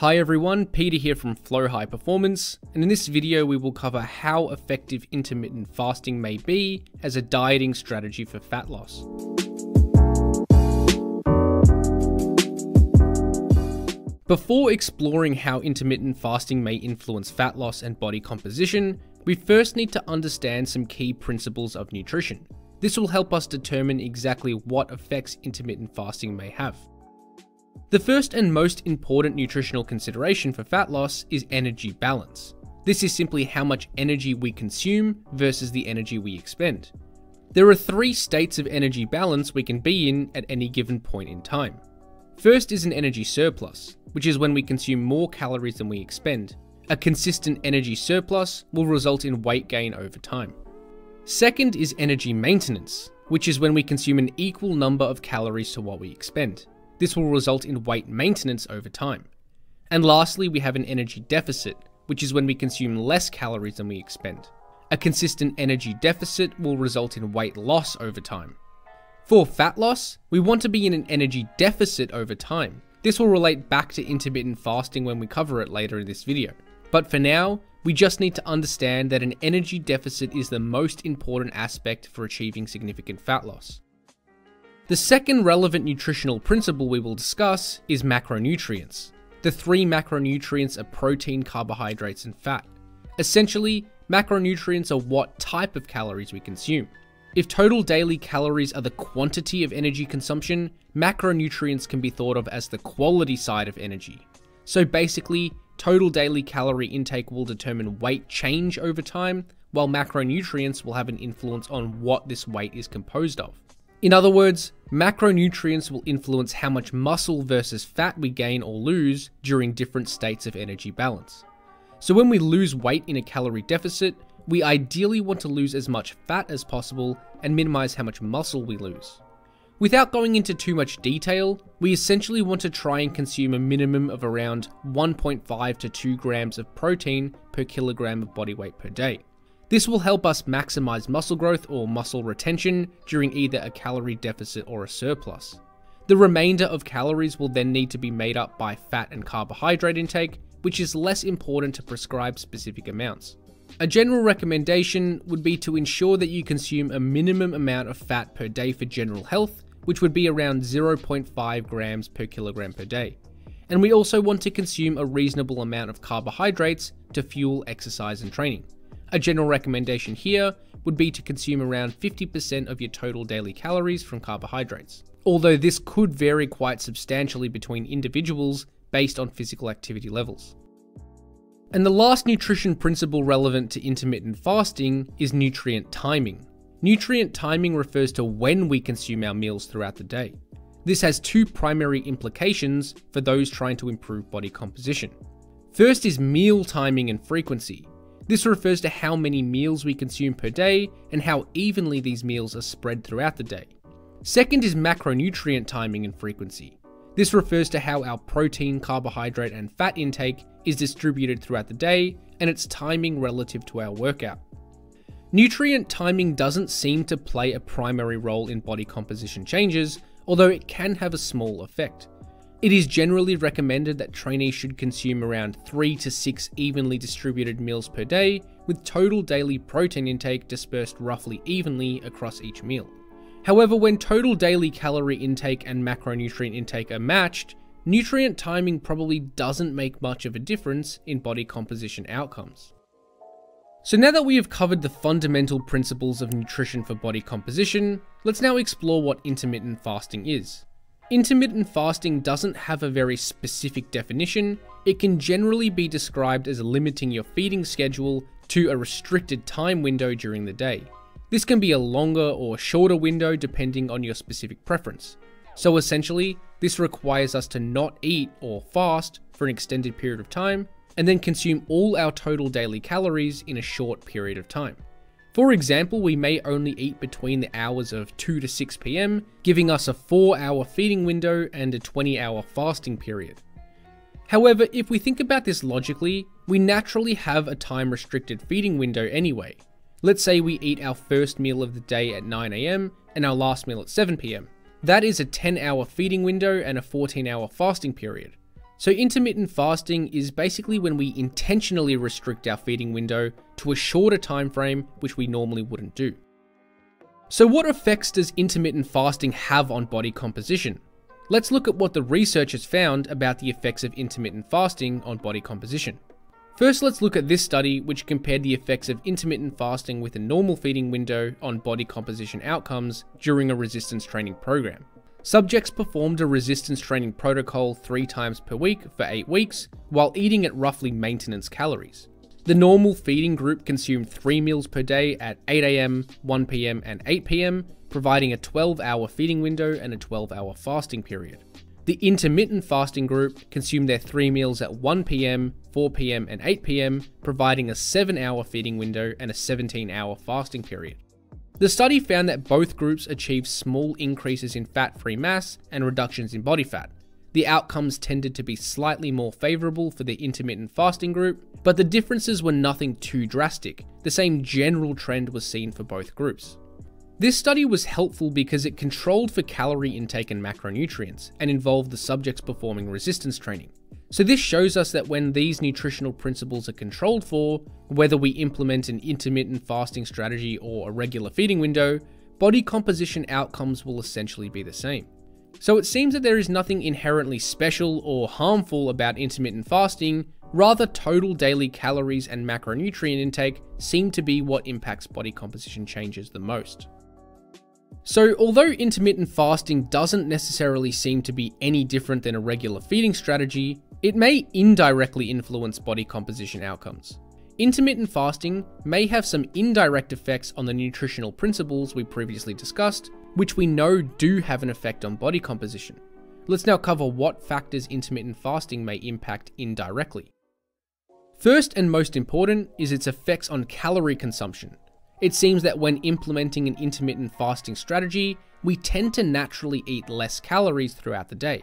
Hi everyone, Peter here from Flow High Performance, and in this video we will cover how effective intermittent fasting may be as a dieting strategy for fat loss. Before exploring how intermittent fasting may influence fat loss and body composition, we first need to understand some key principles of nutrition. This will help us determine exactly what effects intermittent fasting may have. The first and most important nutritional consideration for fat loss is energy balance. This is simply how much energy we consume versus the energy we expend. There are three states of energy balance we can be in at any given point in time. First is an energy surplus, which is when we consume more calories than we expend. A consistent energy surplus will result in weight gain over time. Second is energy maintenance, which is when we consume an equal number of calories to what we expend. This will result in weight maintenance over time. And lastly, we have an energy deficit, which is when we consume less calories than we expend. A consistent energy deficit will result in weight loss over time. For fat loss, we want to be in an energy deficit over time. This will relate back to intermittent fasting when we cover it later in this video. But for now, we just need to understand that an energy deficit is the most important aspect for achieving significant fat loss. The second relevant nutritional principle we will discuss is macronutrients. The three macronutrients are protein, carbohydrates, and fat. Essentially, macronutrients are what type of calories we consume. If total daily calories are the quantity of energy consumption, macronutrients can be thought of as the quality side of energy. So basically, total daily calorie intake will determine weight change over time, while macronutrients will have an influence on what this weight is composed of. In other words, macronutrients will influence how much muscle versus fat we gain or lose during different states of energy balance. So when we lose weight in a calorie deficit, we ideally want to lose as much fat as possible and minimize how much muscle we lose. Without going into too much detail, we essentially want to try and consume a minimum of around 1.5 to 2 grams of protein per kilogram of body weight per day. This will help us maximize muscle growth or muscle retention during either a calorie deficit or a surplus. The remainder of calories will then need to be made up by fat and carbohydrate intake, which is less important to prescribe specific amounts. A general recommendation would be to ensure that you consume a minimum amount of fat per day for general health, which would be around 0.5 grams per kilogram per day. And we also want to consume a reasonable amount of carbohydrates to fuel exercise and training. A general recommendation here would be to consume around 50% of your total daily calories from carbohydrates, although this could vary quite substantially between individuals based on physical activity levels. And the last nutrition principle relevant to intermittent fasting is nutrient timing. Nutrient timing refers to when we consume our meals throughout the day. This has two primary implications for those trying to improve body composition. First is meal timing and frequency. This refers to how many meals we consume per day and how evenly these meals are spread throughout the day. Second is macronutrient timing and frequency. This refers to how our protein, carbohydrate, and fat intake is distributed throughout the day and its timing relative to our workout. Nutrient timing doesn't seem to play a primary role in body composition changes, although it can have a small effect. It is generally recommended that trainees should consume around 3 to 6 evenly distributed meals per day, with total daily protein intake dispersed roughly evenly across each meal. However, when total daily calorie intake and macronutrient intake are matched, nutrient timing probably doesn't make much of a difference in body composition outcomes. So now that we have covered the fundamental principles of nutrition for body composition, let's now explore what intermittent fasting is. Intermittent fasting doesn't have a very specific definition. It can generally be described as limiting your feeding schedule to a restricted time window during the day. This can be a longer or shorter window depending on your specific preference. So essentially, this requires us to not eat or fast for an extended period of time and then consume all our total daily calories in a short period of time. For example, we may only eat between the hours of 2 to 6 p.m., giving us a 4-hour feeding window and a 20-hour fasting period. However, if we think about this logically, we naturally have a time-restricted feeding window anyway. Let's say we eat our first meal of the day at 9 a.m. and our last meal at 7 p.m. That is a 10-hour feeding window and a 14-hour fasting period. So intermittent fasting is basically when we intentionally restrict our feeding window to a shorter time frame, which we normally wouldn't do. So what effects does intermittent fasting have on body composition? Let's look at what the research has found about the effects of intermittent fasting on body composition. First, let's look at this study, which compared the effects of intermittent fasting with a normal feeding window on body composition outcomes during a resistance training program. Subjects performed a resistance training protocol 3 times per week for 8 weeks, while eating at roughly maintenance calories. The normal feeding group consumed 3 meals per day at 8 AM, 1 PM and 8 PM, providing a 12-hour feeding window and a 12-hour fasting period. The intermittent fasting group consumed their 3 meals at 1 PM, 4 PM and 8 PM, providing a 7-hour feeding window and a 17-hour fasting period. The study found that both groups achieved small increases in fat-free mass and reductions in body fat. The outcomes tended to be slightly more favorable for the intermittent fasting group, but the differences were nothing too drastic. The same general trend was seen for both groups. This study was helpful because it controlled for calorie intake and macronutrients, and involved the subjects performing resistance training. So this shows us that when these nutritional principles are controlled for, whether we implement an intermittent fasting strategy or a regular feeding window, body composition outcomes will essentially be the same. So it seems that there is nothing inherently special or harmful about intermittent fasting, rather total daily calories and macronutrient intake seem to be what impacts body composition changes the most. So although intermittent fasting doesn't necessarily seem to be any different than a regular feeding strategy, it may indirectly influence body composition outcomes. Intermittent fasting may have some indirect effects on the nutritional principles we previously discussed, which we know do have an effect on body composition. Let's now cover what factors intermittent fasting may impact indirectly. First and most important is its effects on calorie consumption. It seems that when implementing an intermittent fasting strategy, we tend to naturally eat less calories throughout the day.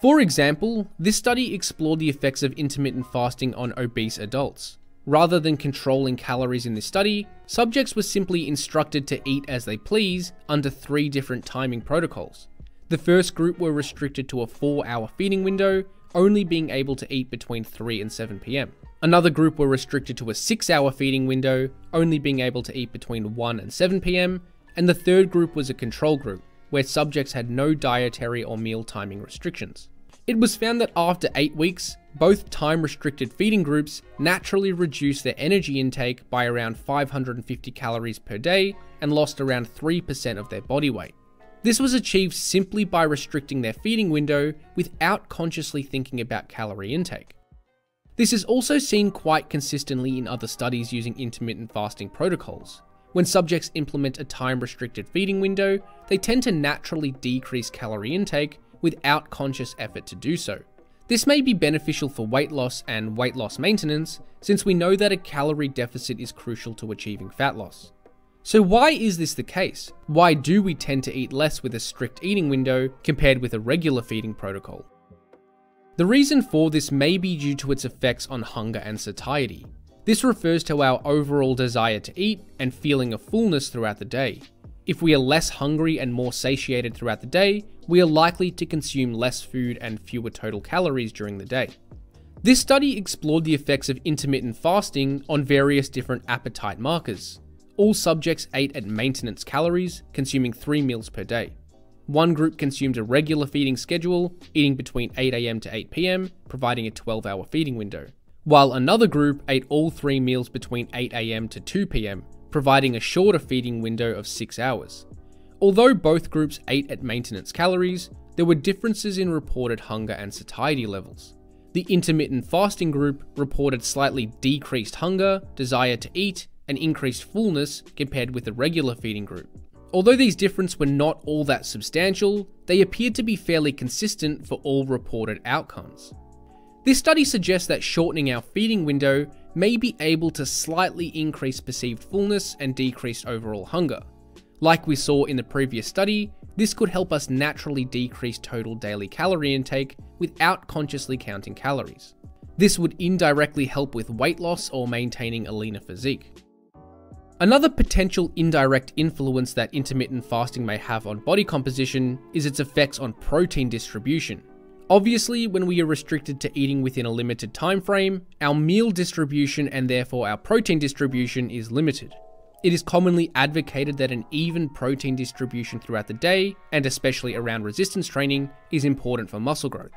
For example, this study explored the effects of intermittent fasting on obese adults. Rather than controlling calories in this study, subjects were simply instructed to eat as they please under 3 different timing protocols. The first group were restricted to a 4-hour feeding window, only being able to eat between 3 and 7 p.m. Another group were restricted to a 6-hour feeding window, only being able to eat between 1 and 7 p.m. And the third group was a control group, where subjects had no dietary or meal timing restrictions. It was found that after 8 weeks, both time-restricted feeding groups naturally reduced their energy intake by around 550 calories per day and lost around 3% of their body weight. This was achieved simply by restricting their feeding window without consciously thinking about calorie intake. This is also seen quite consistently in other studies using intermittent fasting protocols. When subjects implement a time-restricted feeding window, they tend to naturally decrease calorie intake without conscious effort to do so. This may be beneficial for weight loss and weight loss maintenance, since we know that a calorie deficit is crucial to achieving fat loss. So why is this the case? Why do we tend to eat less with a strict eating window compared with a regular feeding protocol? The reason for this may be due to its effects on hunger and satiety. This refers to our overall desire to eat and feeling of fullness throughout the day. If we are less hungry and more satiated throughout the day, we are likely to consume less food and fewer total calories during the day. This study explored the effects of intermittent fasting on various different appetite markers. All subjects ate at maintenance calories, consuming 3 meals per day. One group consumed a regular feeding schedule, eating between 8 AM to 8 PM, providing a 12-hour feeding window, while another group ate all 3 meals between 8 AM to 2 PM, providing a shorter feeding window of 6 hours. Although both groups ate at maintenance calories, there were differences in reported hunger and satiety levels. The intermittent fasting group reported slightly decreased hunger, desire to eat, and increased fullness compared with the regular feeding group. Although these differences were not all that substantial, they appeared to be fairly consistent for all reported outcomes. This study suggests that shortening our feeding window may be able to slightly increase perceived fullness and decrease overall hunger. Like we saw in the previous study, this could help us naturally decrease total daily calorie intake without consciously counting calories. This would indirectly help with weight loss or maintaining a leaner physique. Another potential indirect influence that intermittent fasting may have on body composition is its effects on protein distribution. Obviously, when we are restricted to eating within a limited time frame, our meal distribution and therefore our protein distribution is limited. It is commonly advocated that an even protein distribution throughout the day, and especially around resistance training, is important for muscle growth.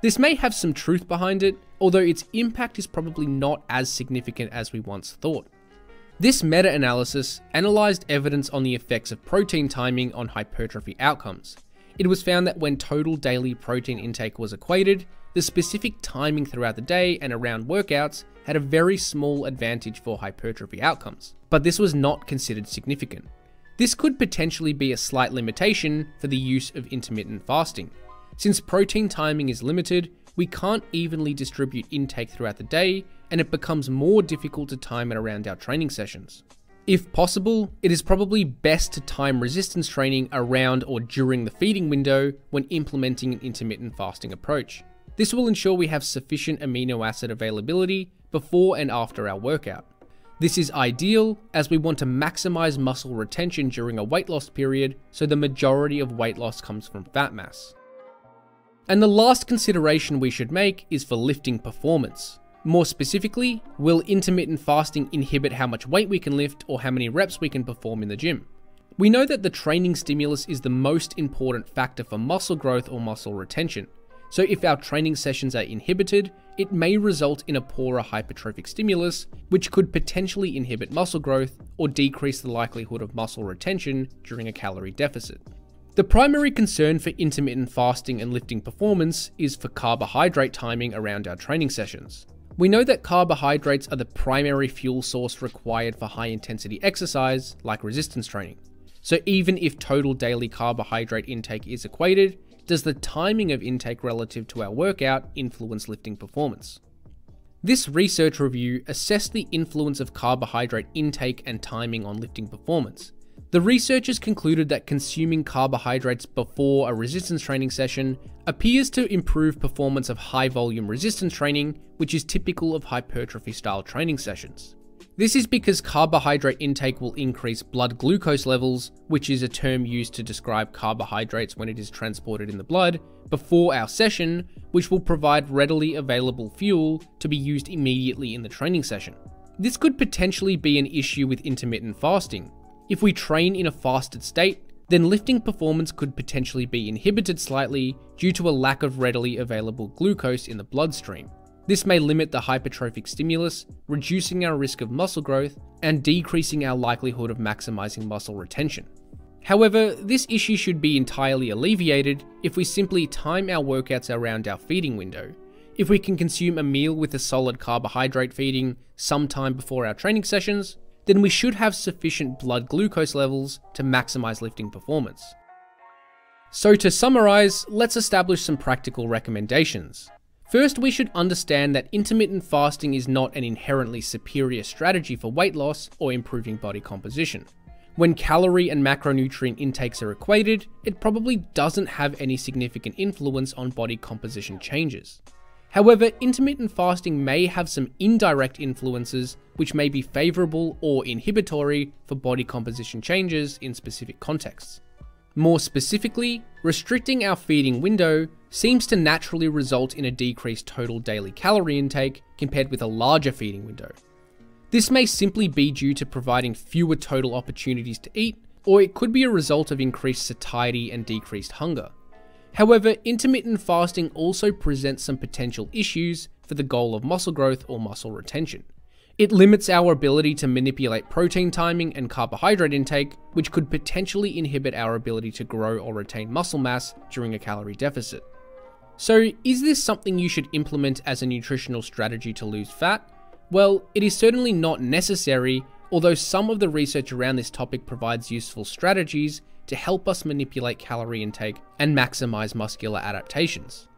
This may have some truth behind it, although its impact is probably not as significant as we once thought. This meta-analysis analyzed evidence on the effects of protein timing on hypertrophy outcomes. It was found that when total daily protein intake was equated, the specific timing throughout the day and around workouts had a very small advantage for hypertrophy outcomes, but this was not considered significant. This could potentially be a slight limitation for the use of intermittent fasting. Since protein timing is limited, we can't evenly distribute intake throughout the day, and it becomes more difficult to time it around our training sessions. If possible, it is probably best to time resistance training around or during the feeding window when implementing an intermittent fasting approach. This will ensure we have sufficient amino acid availability before and after our workout. This is ideal as we want to maximize muscle retention during a weight loss period, so the majority of weight loss comes from fat mass. And the last consideration we should make is for lifting performance. More specifically, will intermittent fasting inhibit how much weight we can lift or how many reps we can perform in the gym? We know that the training stimulus is the most important factor for muscle growth or muscle retention. So if our training sessions are inhibited, it may result in a poorer hypertrophic stimulus, which could potentially inhibit muscle growth or decrease the likelihood of muscle retention during a calorie deficit. The primary concern for intermittent fasting and lifting performance is for carbohydrate timing around our training sessions. We know that carbohydrates are the primary fuel source required for high-intensity exercise, like resistance training. So even if total daily carbohydrate intake is equated, does the timing of intake relative to our workout influence lifting performance? This research review assessed the influence of carbohydrate intake and timing on lifting performance. The researchers concluded that consuming carbohydrates before a resistance training session appears to improve performance of high-volume resistance training, which is typical of hypertrophy-style training sessions. This is because carbohydrate intake will increase blood glucose levels, which is a term used to describe carbohydrates when it is transported in the blood, before our session, which will provide readily available fuel to be used immediately in the training session. This could potentially be an issue with intermittent fasting. If we train in a fasted state, then lifting performance could potentially be inhibited slightly due to a lack of readily available glucose in the bloodstream. This may limit the hypertrophic stimulus, reducing our risk of muscle growth and decreasing our likelihood of maximizing muscle retention. However, this issue should be entirely alleviated if we simply time our workouts around our feeding window. If we can consume a meal with a solid carbohydrate feeding sometime before our training sessions, then we should have sufficient blood glucose levels to maximize lifting performance. So to summarize, let's establish some practical recommendations. First, we should understand that intermittent fasting is not an inherently superior strategy for weight loss or improving body composition. When calorie and macronutrient intakes are equated, it probably doesn't have any significant influence on body composition changes. However, intermittent fasting may have some indirect influences which may be favorable or inhibitory for body composition changes in specific contexts. More specifically, restricting our feeding window seems to naturally result in a decreased total daily calorie intake compared with a larger feeding window. This may simply be due to providing fewer total opportunities to eat, or it could be a result of increased satiety and decreased hunger. However, intermittent fasting also presents some potential issues for the goal of muscle growth or muscle retention. It limits our ability to manipulate protein timing and carbohydrate intake, which could potentially inhibit our ability to grow or retain muscle mass during a calorie deficit. So, is this something you should implement as a nutritional strategy to lose fat? Well, it is certainly not necessary, although some of the research around this topic provides useful strategies to help us manipulate calorie intake and maximize muscular adaptations.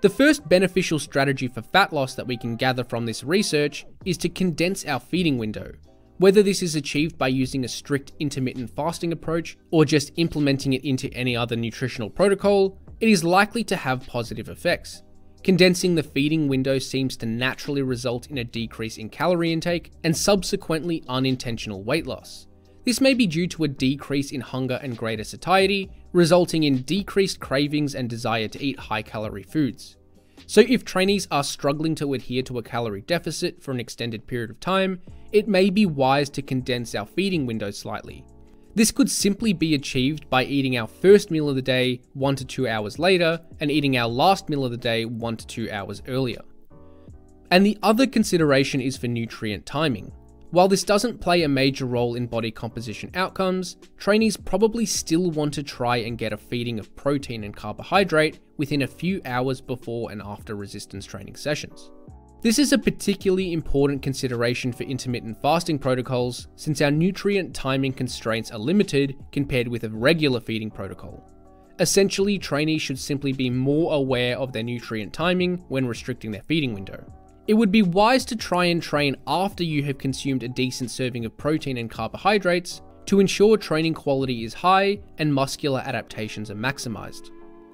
The first beneficial strategy for fat loss that we can gather from this research is to condense our feeding window. Whether this is achieved by using a strict intermittent fasting approach or just implementing it into any other nutritional protocol, it is likely to have positive effects. Condensing the feeding window seems to naturally result in a decrease in calorie intake and subsequently unintentional weight loss. This may be due to a decrease in hunger and greater satiety, resulting in decreased cravings and desire to eat high-calorie foods. So if trainees are struggling to adhere to a calorie deficit for an extended period of time, it may be wise to condense our feeding window slightly. This could simply be achieved by eating our first meal of the day 1 to 2 hours later and eating our last meal of the day 1 to 2 hours earlier. And the other consideration is for nutrient timing. While this doesn't play a major role in body composition outcomes, trainees probably still want to try and get a feeding of protein and carbohydrate within a few hours before and after resistance training sessions. This is a particularly important consideration for intermittent fasting protocols, since our nutrient timing constraints are limited compared with a regular feeding protocol. Essentially, trainees should simply be more aware of their nutrient timing when restricting their feeding window. It would be wise to try and train after you have consumed a decent serving of protein and carbohydrates to ensure training quality is high and muscular adaptations are maximized.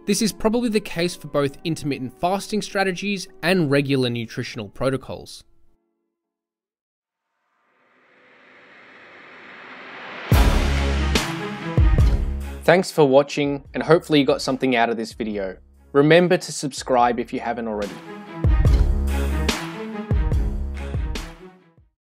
This is probably the case for both intermittent fasting strategies and regular nutritional protocols. Thanks for watching, and hopefully you got something out of this video. Remember to subscribe if you haven't already.